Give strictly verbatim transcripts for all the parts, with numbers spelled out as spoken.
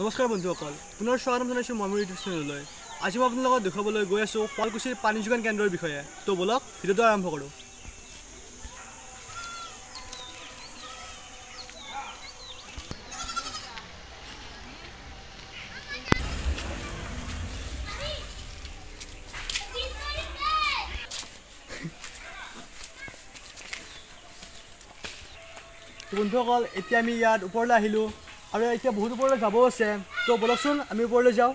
নমস্কাৰ বন্ধুসকল, পুনৰ স্বাগতম জনাইছো মোৰ ইউটিউব চেনেললৈ। আজি মই আপোনালোকক দেখাবলৈ গৈ আছো শুৱালকুছিৰ পানী যোগান কেন্দ্ৰৰ বিষয়ে। তো বলক ভিডিঅটো আৰম্ভ কৰো। বন্ধুসকল, এতিয়া আমি ইয়াত ওপৰলৈ আহিলো আৰু এতিয়া বহুত ওপৰলৈ যাব আছে। তো বলকচোন আমি ওপৰলৈ যাওঁ। তো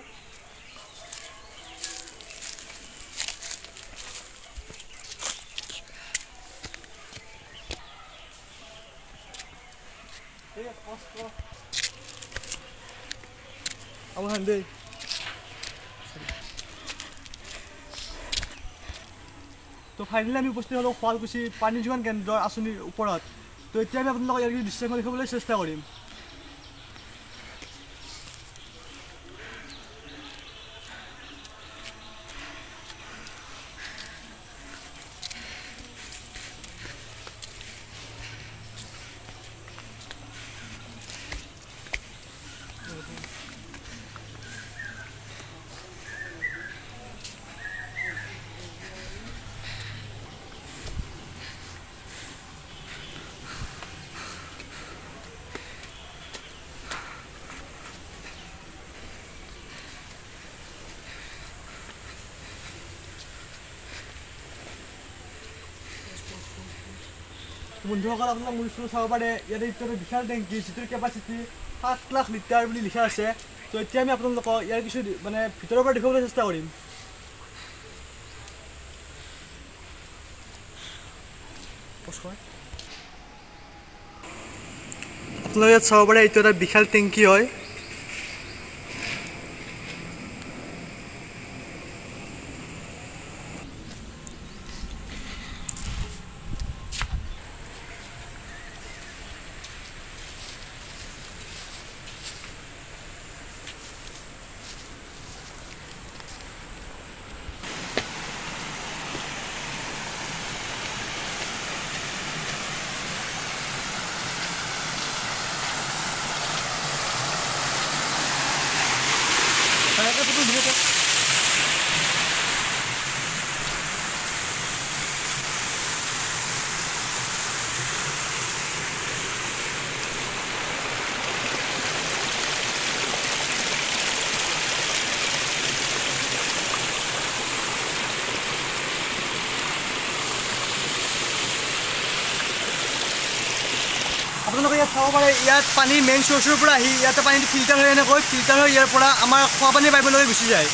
ফাইনেলি আমি উপস্থিত হ'লো শুৱালকুছি পানী যোগান কেন্দ্ৰৰ আঁচনিৰ ওপৰত। তো এতিয়া আমি আপোনালোকক ইয়াৰ কিছু দৃশ্য দেখাবলৈ চেষ্টা কৰিম। বন্ধুসকল, আপোনালোক মোৰ ওচৰত চাব পাৰে ইয়াতে এটা বিশাল টেংকি, যিটোৰ কেপাচিটি সাত লাখ লিটাৰ বুলি লিখা আছে। তো এতিয়া আমি আপোনালোকক ইয়াৰ কিছু মানে ভিতৰৰ পৰা দেখাবলৈ চেষ্টা কৰিম। আপোনালোকে ইয়াত চাব পাৰে এইটো এটা বিশাল টেংকি হয়। আপোনালোকে ইয়াত চাব পাৰে ইয়াত পানী মেইন চ'ৰ্চৰ পৰা আহি ইয়াতে পানীটো ফিল্টাৰ হৈ এনেকৈ ফিল্টাৰ হৈ ইয়াৰ পৰা আমাৰ খোৱা পানী পাইপলৈকে গুচি যায়।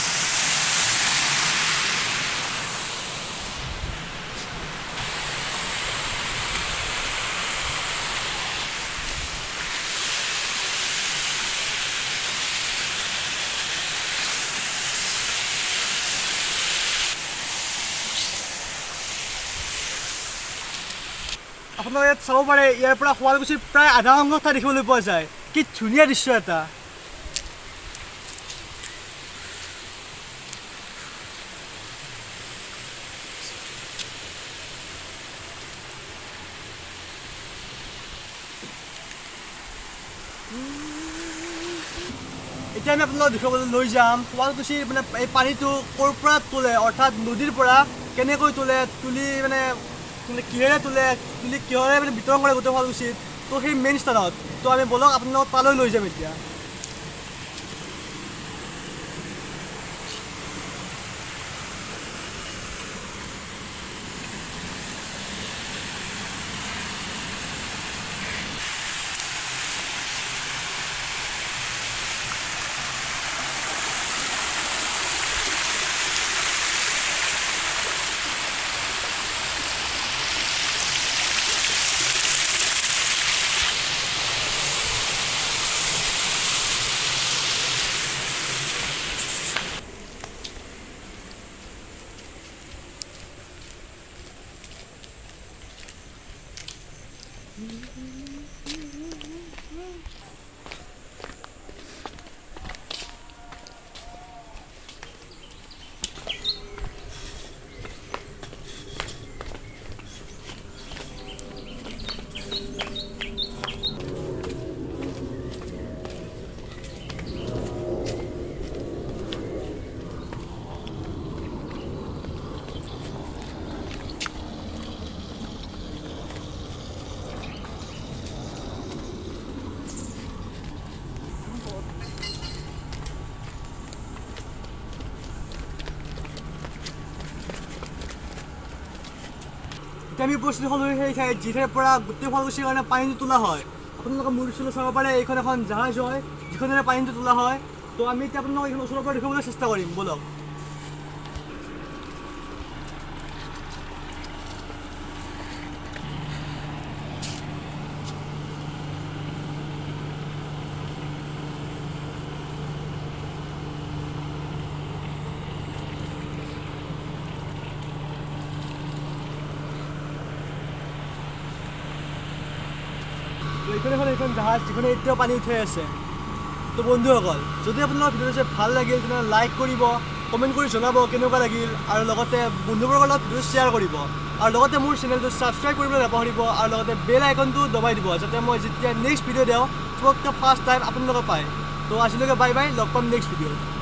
আপোনালোকে ইয়াত চাব পাৰে ইয়াৰ পৰা শুৱালকুছি প্ৰায় আধা অংশ দেখিবলৈ পোৱা যায়। কি ধুনীয়া দৃশ্য এটা। এতিয়া আমি আপোনালোকক দেখাবলৈ লৈ যাম শুৱালকুছি মানে এই পানীটো ক'ৰ পৰা তোলে, অৰ্থাৎ নদীৰ পৰা কেনেকৈ তোলে, তুলি মানে কিহেৰে তোলে, তুলি কিহৰে মানে বিতৰণ কৰে গোটেই শুৱালকুছি। তো সেই মেইন স্থানত তো আমি বলক আপোনালোক তালৈ লৈ যাম এতিয়া। আমি উপস্থিত হলো এইখানে জিঠের পড়া গুতে ফালুসি কারণে পানিতে তোলা হয় আপনাদের মূলসুল সরবারে এখানে এখন জাহাজ হয় যেখানে পানিতে তোলা হয় তো আমি এটা আপনাদের এখানে উসুল করে দেখানোর চেষ্টা করি বলো এখানে হল এখন জাহাজ যেখানে এতটা পানি উঠে আছে তো বন্ধুসকল যদি আপনারা ভিডিওতে ভালো লাগিল তাহলে লাইক করিব কমেন্ট কৰি জনাব কেনেকুৱা লাগিল আৰু লগতে বন্ধুবৰ্গৰ লগত ভিডিও শেয়াৰ কৰিব আৰু লগতে মোৰ চেনেলটো সাবস্ক্রাইব কৰিবলৈ নাপাহৰিব আৰু লগতে বেল আইকনটো দবাই দিব যাতে মই যেতিয়া নেক্সট ভিডিও দেও তোক ফার্স্ট টাইম আপোনালোকে পায় তো আজিলৈকে বাই বাই লগ পাম নেক্সট ভিডিওত